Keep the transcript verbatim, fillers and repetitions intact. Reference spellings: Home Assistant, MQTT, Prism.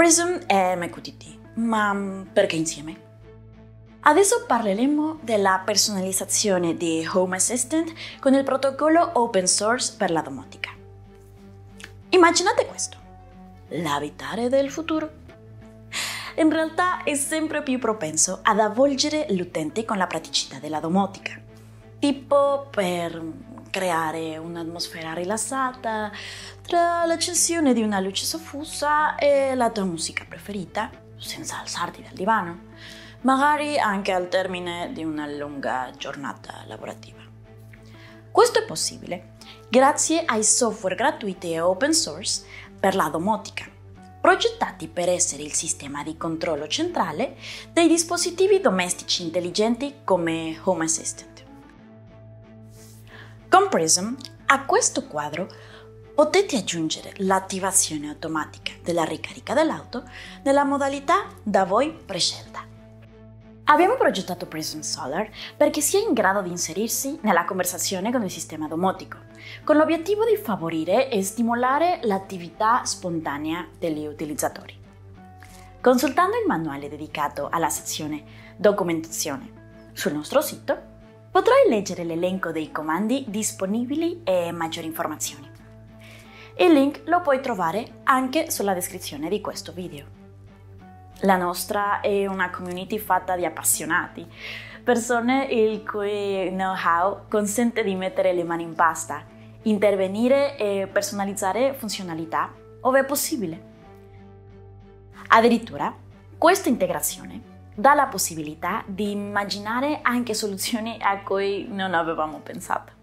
Prism e M Q T T, ma perché insieme? Adesso parleremo della personalizzazione di Home Assistant con il protocollo open source per la domotica. Immaginate questo, l'abitare del futuro. In realtà è sempre più propenso ad avvolgere l'utente con la praticità della domotica, tipo per creare un'atmosfera rilassata tra l'accensione di una luce soffusa e la tua musica preferita, senza alzarti dal divano. Magari anche al termine di una lunga giornata lavorativa. Questo è possibile grazie ai software gratuiti e open source per la domotica, progettati per essere il sistema di controllo centrale dei dispositivi domestici intelligenti come Home Assistant. Con Prism, a questo quadro potete aggiungere l'attivazione automatica della ricarica dell'auto nella modalità da voi prescelta. Abbiamo progettato Prism Solar perché sia in grado di inserirsi nella conversazione con il sistema domotico, con l'obiettivo di favorire e stimolare l'attività spontanea degli utilizzatori. Consultando il manuale dedicato alla sezione Documentazione sul nostro sito, potrai leggere l'elenco dei comandi disponibili e maggiori informazioni. Il link lo puoi trovare anche sulla descrizione di questo video. La nostra è una community fatta di appassionati, persone il cui know-how consente di mettere le mani in pasta, intervenire e personalizzare funzionalità ove possibile. Addirittura, questa integrazione dà la possibilità di immaginare anche soluzioni a cui non avevamo pensato.